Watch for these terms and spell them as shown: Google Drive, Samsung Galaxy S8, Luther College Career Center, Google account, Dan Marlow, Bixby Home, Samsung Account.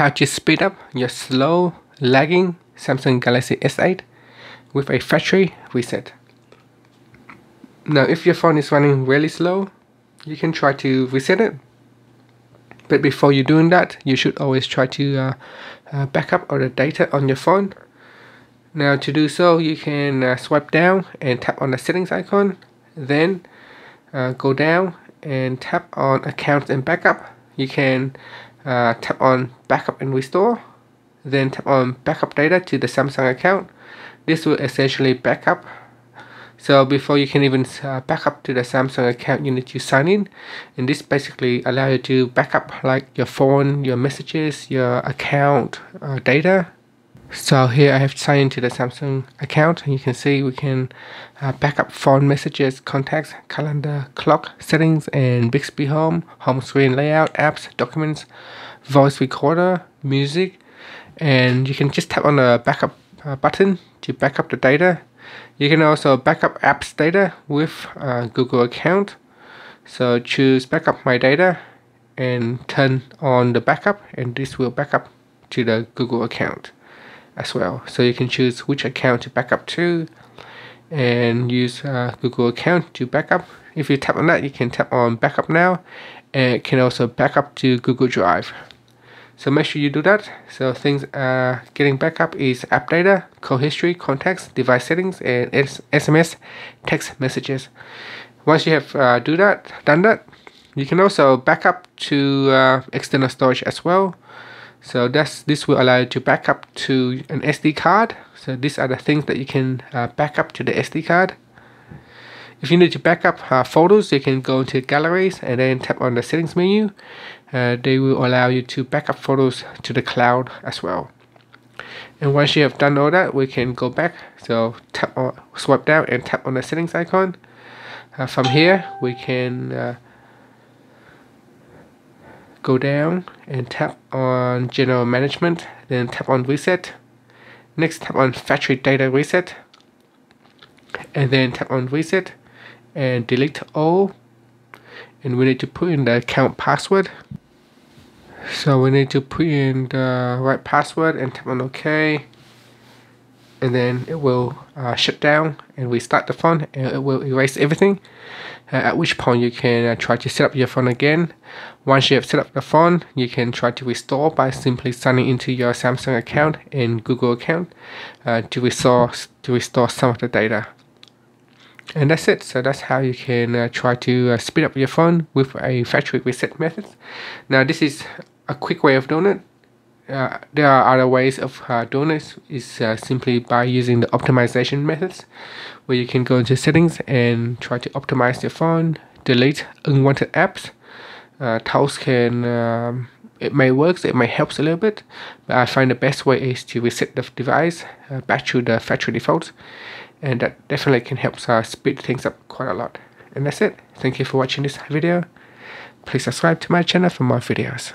how to speed up your slow lagging Samsung Galaxy S8 with a factory reset. Now if your phone is running really slow, you can try to reset it, but before you doing that, you should always try to back up all the data on your phone. Now to do so, you can swipe down and tap on the settings icon, then go down and tap on accounts and backup. You can tap on backup and restore, then tap on backup data to the Samsung account. This will essentially back up. So before you can even back up to the Samsung account, you need to sign in, and this basically allows you to back up like your phone, your messages, your account data. So here I have signed into the Samsung account, and you can see we can back up phone messages, contacts, calendar, clock, settings, and Bixby Home, home screen layout, apps, documents, voice recorder, music, and you can just tap on the backup button to back up the data. You can also back up apps data with Google account. So choose back up my data and turn on the backup, and this will back up to the Google account as well. So you can choose which account to back up to and use Google account to back up. If you tap on that, you can tap on backup now, and it can also back up to Google Drive. So make sure you do that. So things getting backup is app data, call history, contacts, device settings, and SMS text messages. Once you have done that, you can also back up to external storage as well. So this will allow you to back up to an SD card. So these are the things that you can back up to the SD card. If you need to back up photos, you can go into galleries and then tap on the settings menu. They will allow you to back up photos to the cloud as well. And once you have done all that, we can go back. So tap on, swipe down and tap on the settings icon. From here, we can go down and tap on general management, then tap on reset. Next, tap on factory data reset, and then tap on reset and delete all. And we need to put in the account password. So we need to put in the right password and tap on OK, and then it will shut down and restart the phone, and it will erase everything, at which point you can try to set up your phone again. Once you have set up the phone, you can try to restore by simply signing into your Samsung account and Google account to restore some of the data. And that's it. So that's how you can try to speed up your phone with a factory reset method. Now this is a quick way of doing it. There are other ways of doing this, is simply by using the optimization methods, where you can go into settings and try to optimize your phone, delete unwanted apps. Those can, it may work, it may help a little bit, but I find the best way is to reset the device back to the factory default, and that definitely can help speed things up quite a lot. And that's it. Thank you for watching this video. Please subscribe to my channel for more videos.